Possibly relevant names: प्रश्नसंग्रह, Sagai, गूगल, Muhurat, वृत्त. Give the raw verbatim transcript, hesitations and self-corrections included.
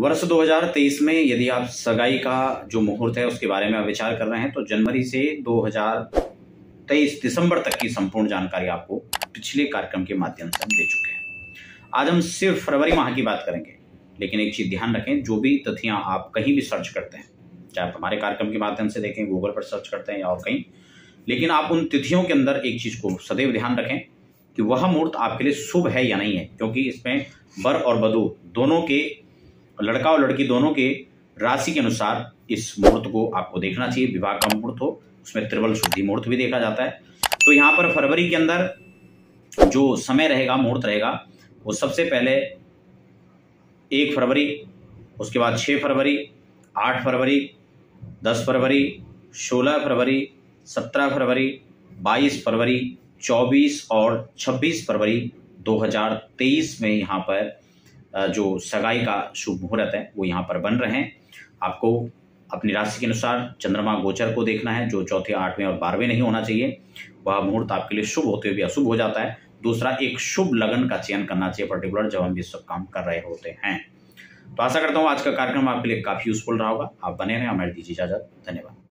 वर्ष दो हज़ार तेईस में यदि आप सगाई का जो मुहूर्त है उसके बारे में आप विचार कर रहे हैं तो जनवरी से दो हज़ार तेईस दिसंबर तक की संपूर्ण जानकारी आपको पिछले कार्यक्रम के माध्यम से हम दे चुके हैं। आज हम सिर्फ फरवरी माह की बात करेंगे, लेकिन एक चीज़ ध्यान रखें, जो भी तथ्यां आप कहीं भी सर्च करते हैं, चाहे आप हमारे कार्यक्रम के माध्यम से देखें, गूगल पर सर्च करते हैं या और कहीं, लेकिन आप उन तिथियों के अंदर एक चीज़ को सदैव ध्यान रखें कि वह मुहूर्त आपके लिए शुभ है या नहीं है, क्योंकि इसमें वर और वधू दोनों के, लड़का और लड़की दोनों के राशि के अनुसार इस मुहूर्त को आपको देखना चाहिए। विवाह का मुहूर्त हो, उसमें त्रिबल शुद्धि मुहूर्त भी देखा जाता है। तो यहाँ पर फरवरी के अंदर जो समय रहेगा, मुहूर्त रहेगा, वो सबसे पहले एक फरवरी, उसके बाद छः फरवरी, आठ फरवरी, दस फरवरी, सोलह फरवरी, सत्रह फरवरी, बाईस फरवरी, चौबीस और छब्बीस फरवरी दो हज़ार तेईस में यहाँ पर जो सगाई का शुभ मुहूर्त है वो यहाँ पर बन रहे हैं। आपको अपनी राशि के अनुसार चंद्रमा गोचर को देखना है, जो चौथे, आठवें और बारहवें नहीं होना चाहिए। वह मुहूर्त आपके लिए शुभ होते हुए भी अशुभ हो जाता है। दूसरा, एक शुभ लगन का चयन करना चाहिए पर्टिकुलर, जब हम ये सब काम कर रहे होते हैं। तो आशा करता हूँ आज का कार्यक्रम आपके लिए काफ़ी यूजफुल रहा होगा। आप बने रहें, हमें दीजिए इजाजत। धन्यवाद।